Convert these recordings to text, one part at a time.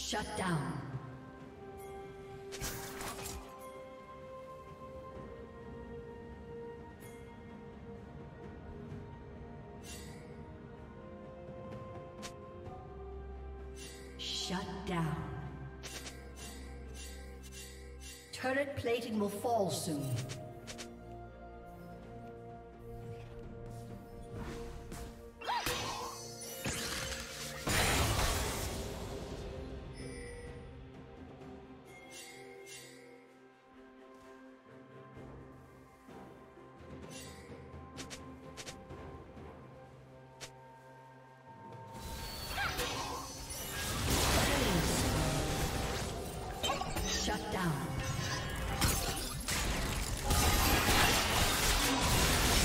Shut down. Shut down. Turret plating will fall soon. Shut down.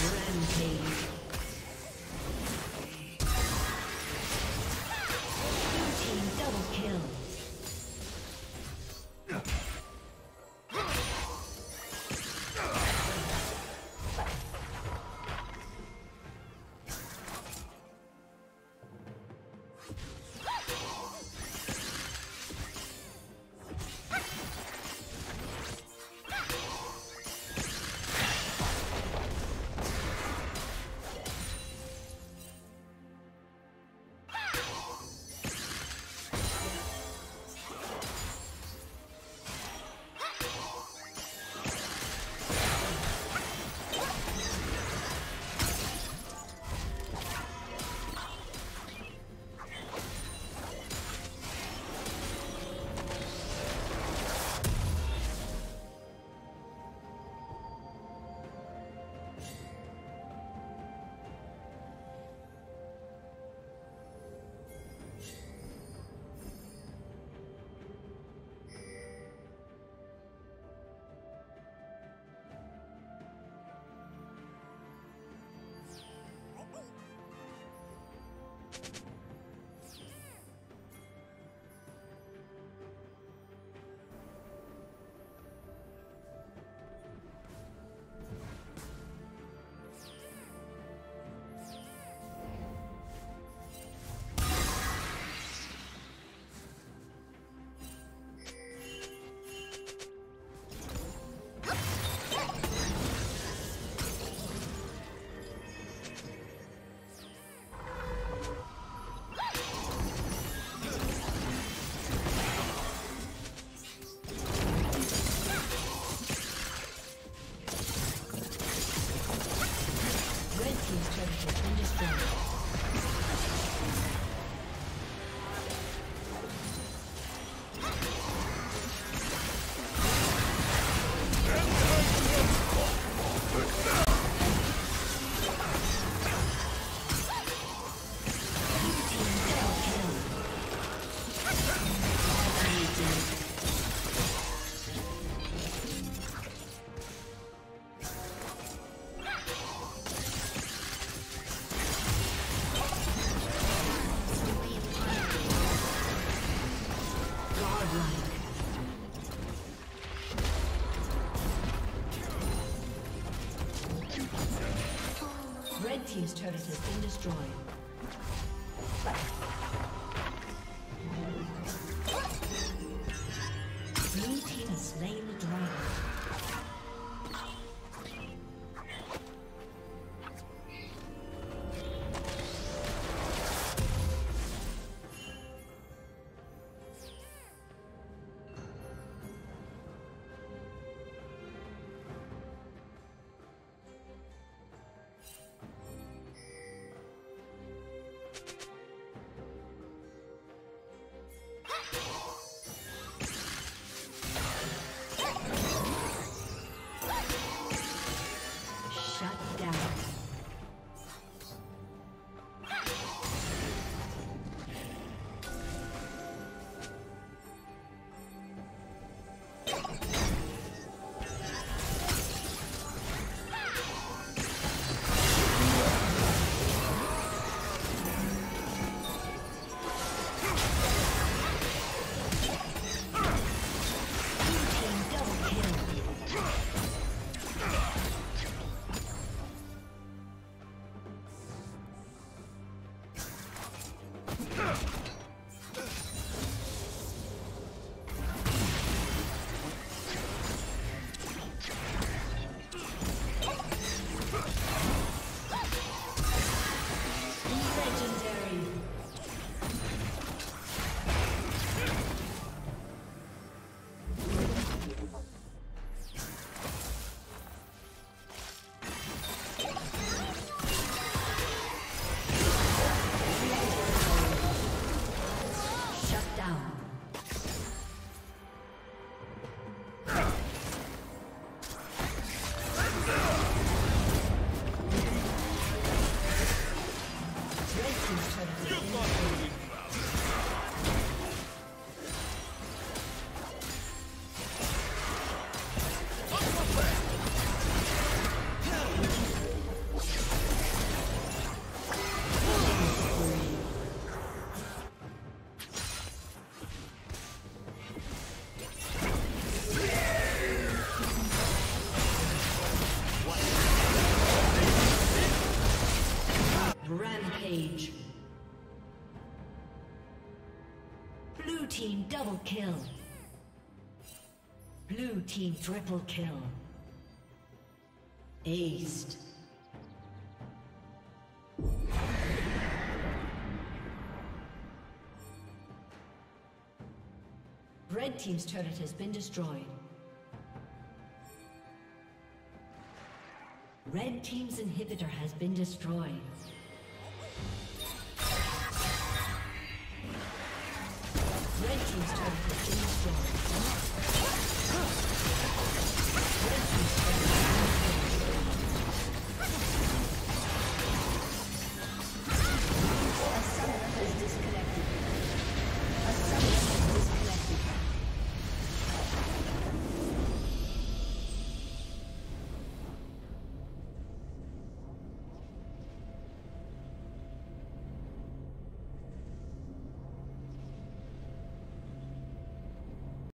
Rampage. Team double kill. team's turret has been destroyed. Blue team has slain the dragon. Blue team double kill. Blue team triple kill. Aced. Red team's turret has been destroyed. Red team's inhibitor has been destroyed.